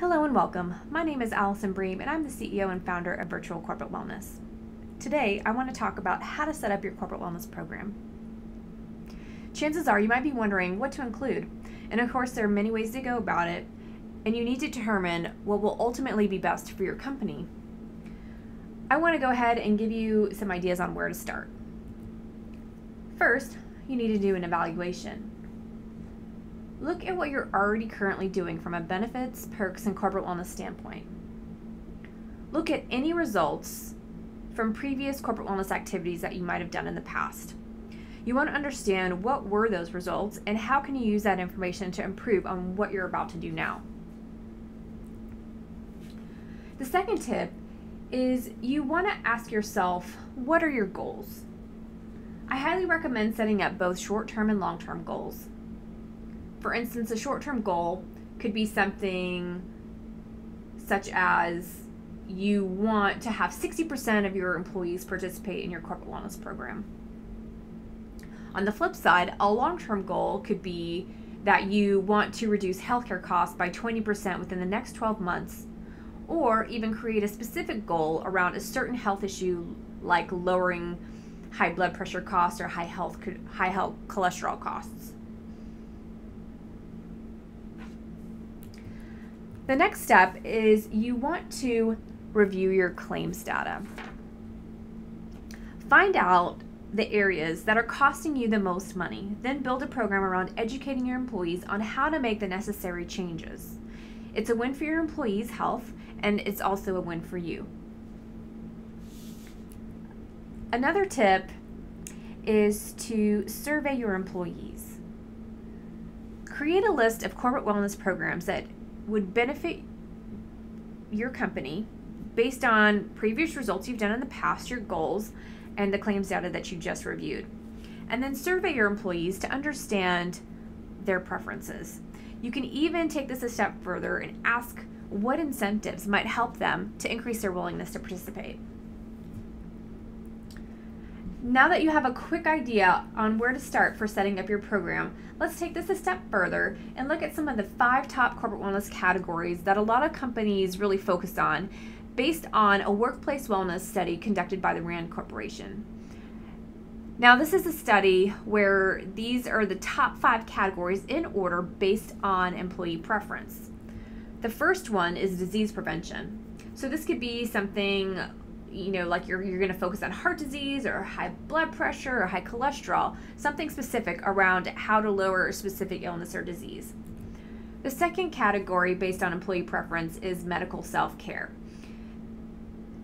Hello and welcome. My name is Allison Bream and I'm the CEO and founder of Virtual Corporate Wellness. Today, I want to talk about how to set up your corporate wellness program. Chances are you might be wondering what to include, and of course there are many ways to go about it, and you need to determine what will ultimately be best for your company. I want to go ahead and give you some ideas on where to start. First, you need to do an evaluation. Look at what you're already currently doing from a benefits, perks, and corporate wellness standpoint. Look at any results from previous corporate wellness activities that you might have done in the past. You want to understand what were those results and how can you use that information to improve on what you're about to do now. The second tip is you want to ask yourself, what are your goals? I highly recommend setting up both short-term and long-term goals. For instance, a short-term goal could be something such as you want to have 60% of your employees participate in your corporate wellness program. On the flip side, a long-term goal could be that you want to reduce healthcare costs by 20% within the next 12 months, or even create a specific goal around a certain health issue like lowering high blood pressure costs or high cholesterol costs. The next step is you want to review your claims data. Find out the areas that are costing you the most money, then build a program around educating your employees on how to make the necessary changes. It's a win for your employees' health, and it's also a win for you. Another tip is to survey your employees. Create a list of corporate wellness programs that would benefit your company based on previous results you've done in the past, your goals, and the claims data that you just reviewed. And then survey your employees to understand their preferences. You can even take this a step further and ask what incentives might help them to increase their willingness to participate. Now that you have a quick idea on where to start for setting up your program, let's take this a step further and look at some of the 5 top corporate wellness categories that a lot of companies really focus on based on a workplace wellness study conducted by the RAND Corporation. Now, this is a study where these are the top 5 categories in order based on employee preference. The first one is disease prevention. So this could be something like you're going to focus on heart disease or high blood pressure or high cholesterol, something specific around how to lower a specific illness or disease. The second category based on employee preference is medical self-care.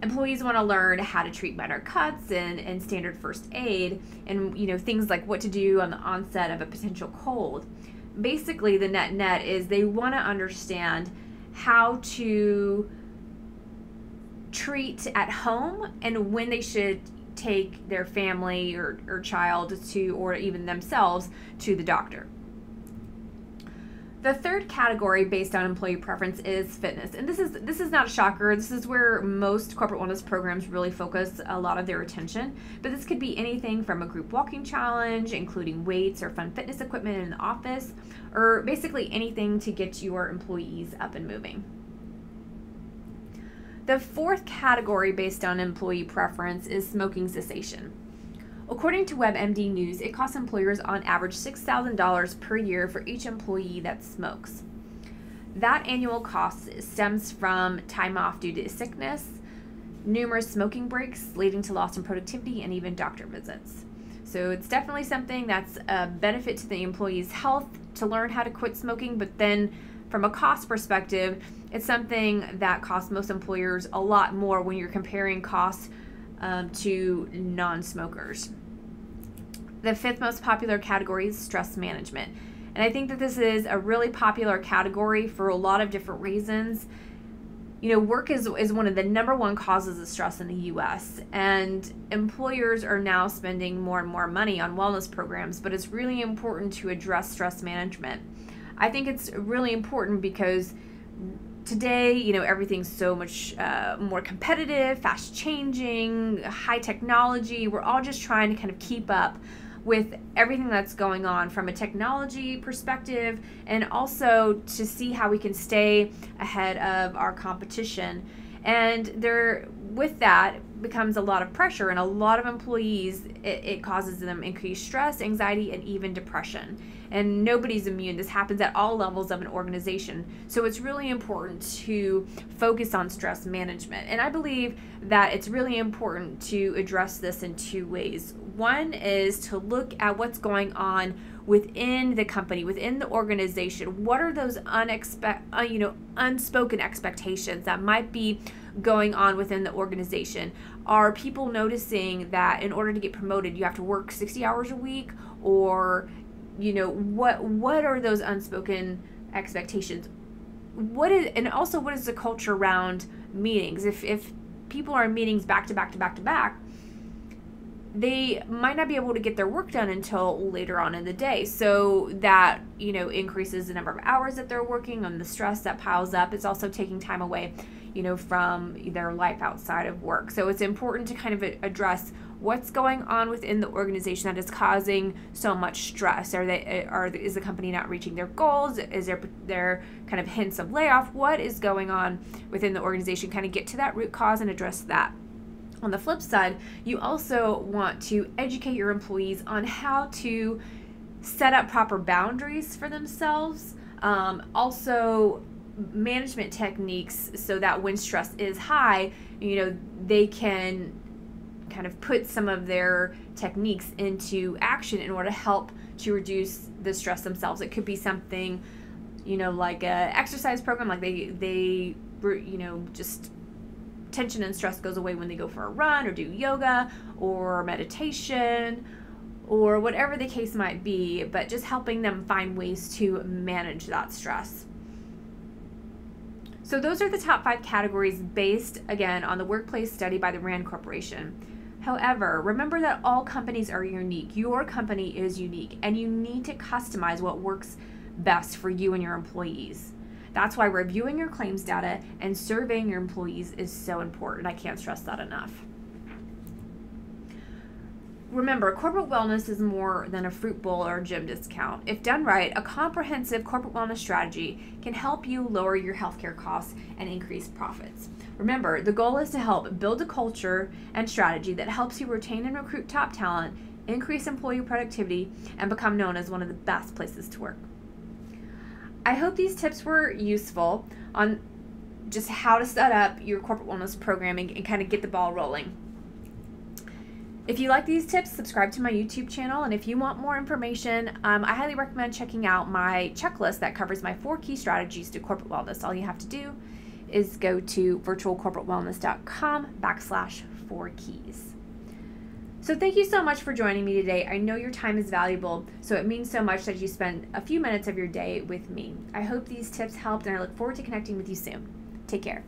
Employees want to learn how to treat minor cuts and standard first aid and things like what to do on the onset of a potential cold. Basically, the net is they want to understand how to treat at home and when they should take their family or child to, or even themselves, to the doctor. The third category based on employee preference is fitness. And this is not a shocker. This is where most corporate wellness programs really focus a lot of their attention. But this could be anything from a group walking challenge, including weights or fun fitness equipment in the office, or basically anything to get your employees up and moving. The fourth category based on employee preference is smoking cessation. According to WebMD News, it costs employers on average $6,000 per year for each employee that smokes. That annual cost stems from time off due to sickness, numerous smoking breaks leading to loss in productivity, and even doctor visits. So it's definitely something that's a benefit to the employee's health to learn how to quit smoking, but then from a cost perspective, it's something that costs most employers a lot more when you're comparing costs to non-smokers. The fifth most popular category is stress management. And I think that this is a really popular category for a lot of different reasons. Work is one of the #1 causes of stress in the U.S. and employers are now spending more and more money on wellness programs, but it's really important to address stress management. I think it's really important because today, everything's so much more competitive, fast changing, high technology. We're all just trying to kind of keep up with everything that's going on from a technology perspective, and also to see how we can stay ahead of our competition. And there, with that becomes a lot of pressure, and a lot of employees, it causes them increased stress, anxiety, and even depression. And nobody's immune. This happens at all levels of an organization. So it's really important to focus on stress management. And I believe that it's really important to address this in two ways. One is to look at what's going on within the company, within the organization. What are those unspoken expectations that might be going on within the organization? Are people noticing that in order to get promoted, you have to work 60 hours a week? Or, you know, what are those unspoken expectations? And also, what is the culture around meetings? If people are in meetings back to back to back to back, they might not be able to get their work done until later on in the day. So that, you know, increases the number of hours that they're working and the stress that piles up. It's also taking time away, you know, from their life outside of work. So it's important to kind of address what's going on within the organization that is causing so much stress. Is the company not reaching their goals? Is there kind of hints of layoff? What is going on within the organization? Kind of get to that root cause and address that. On the flip side, you also want to educate your employees on how to set up proper boundaries for themselves. Also, management techniques so that when stress is high, you know, they can kind of put some of their techniques into action in order to help to reduce the stress themselves. It could be something, you know, like an exercise program, like they you know, just tension and stress goes away when they go for a run or do yoga or meditation or whatever the case might be, but just helping them find ways to manage that stress. So those are the top 5 categories based, again, on the workplace study by the RAND Corporation. However, remember that all companies are unique. Your company is unique, and you need to customize what works best for you and your employees. That's why reviewing your claims data and surveying your employees is so important. I can't stress that enough. Remember, corporate wellness is more than a fruit bowl or a gym discount. If done right, a comprehensive corporate wellness strategy can help you lower your healthcare costs and increase profits. Remember, the goal is to help build a culture and strategy that helps you retain and recruit top talent, increase employee productivity, and become known as one of the best places to work. I hope these tips were useful on just how to set up your corporate wellness programming and kind of get the ball rolling. If you like these tips, subscribe to my YouTube channel, and if you want more information, I highly recommend checking out my checklist that covers my 4 key strategies to corporate wellness. All you have to do is go to virtualcorporatewellness.com/4keys. So thank you so much for joining me today. I know your time is valuable, so it means so much that you spend a few minutes of your day with me. I hope these tips helped, and I look forward to connecting with you soon. Take care.